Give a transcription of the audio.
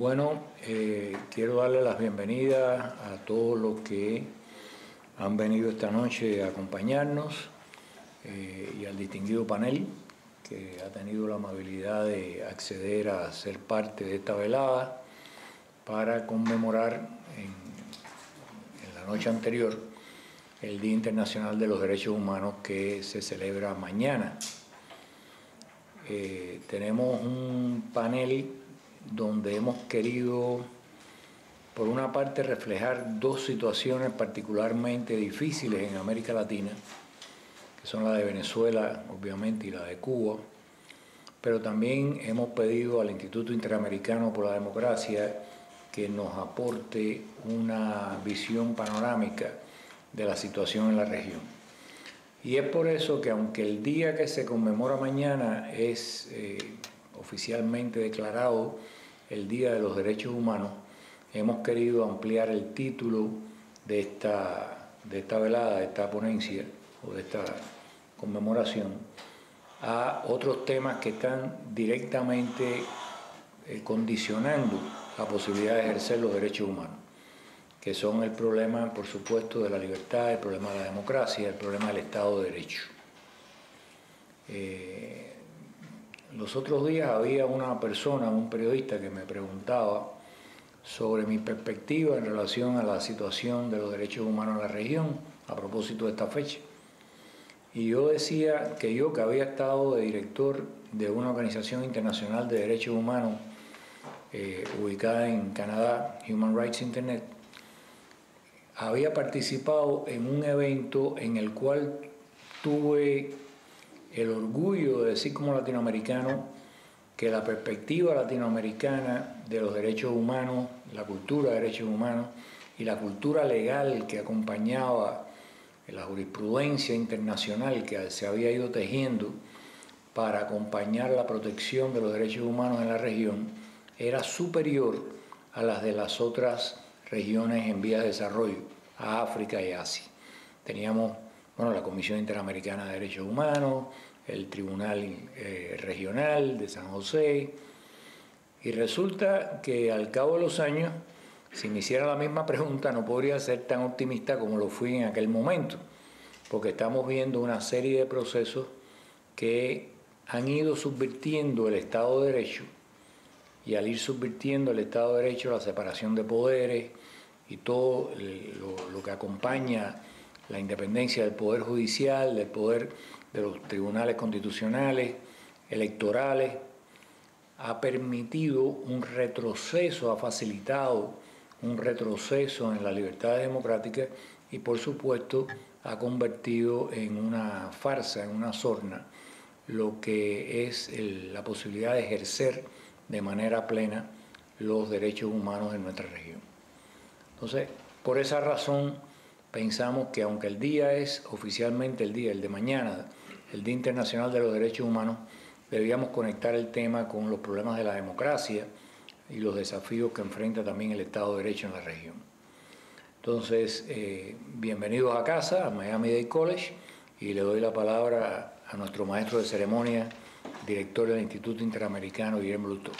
Bueno, quiero darle las bienvenidas a todos los que han venido esta noche a acompañarnos y al distinguido panel que ha tenido la amabilidad de acceder a ser parte de esta velada para conmemorar en la noche anterior el Día Internacional de los Derechos Humanos, que se celebra mañana. Tenemos un panel donde hemos querido, por una parte, reflejar dos situaciones particularmente difíciles en América Latina, que son la de Venezuela, obviamente, y la de Cuba, pero también hemos pedido al Instituto Interamericano por la Democracia que nos aporte una visión panorámica de la situación en la región. Y es por eso que, aunque el día que se conmemora mañana es oficialmente declarado el Día de los Derechos Humanos, hemos querido ampliar el título de esta velada, de esta ponencia o de esta conmemoración a otros temas que están directamente condicionando la posibilidad de ejercer los derechos humanos, que son el problema, por supuesto, de la libertad, el problema de la democracia, el problema del Estado de Derecho. Los otros días había una persona, un periodista, que me preguntaba sobre mi perspectiva en relación a la situación de los derechos humanos en la región, a propósito de esta fecha. Y yo decía que yo, que había estado de director de una organización internacional de derechos humanos ubicada en Canadá, Human Rights Internet, había participado en un evento en el cual tuve el orgullo de decir, como latinoamericano, que la perspectiva latinoamericana de los derechos humanos, la cultura de derechos humanos y la cultura legal que acompañaba la jurisprudencia internacional que se había ido tejiendo para acompañar la protección de los derechos humanos en la región, era superior a las de las otras regiones en vías de desarrollo, a África y Asia. Teníamos, bueno, la Comisión Interamericana de Derechos Humanos, el Tribunal Regional de San José, y resulta que al cabo de los años, si me hiciera la misma pregunta, no podría ser tan optimista como lo fui en aquel momento, porque estamos viendo una serie de procesos que han ido subvirtiendo el Estado de Derecho, y al ir subvirtiendo el Estado de Derecho, la separación de poderes y todo lo que acompaña la independencia del Poder Judicial, del Poder de los Tribunales Constitucionales, electorales, ha permitido un retroceso, ha facilitado un retroceso en la libertad democrática y, por supuesto, ha convertido en una farsa, en una sorna, lo que es la posibilidad de ejercer de manera plena los derechos humanos en nuestra región. Entonces, por esa razón, pensamos que, aunque el día es oficialmente el día, el de mañana, el Día Internacional de los Derechos Humanos, debíamos conectar el tema con los problemas de la democracia y los desafíos que enfrenta también el Estado de Derecho en la región. Entonces, bienvenidos a casa, a Miami-Dade College, y le doy la palabra a nuestro maestro de ceremonia, director del Instituto Interamericano, Guillermo Lutó.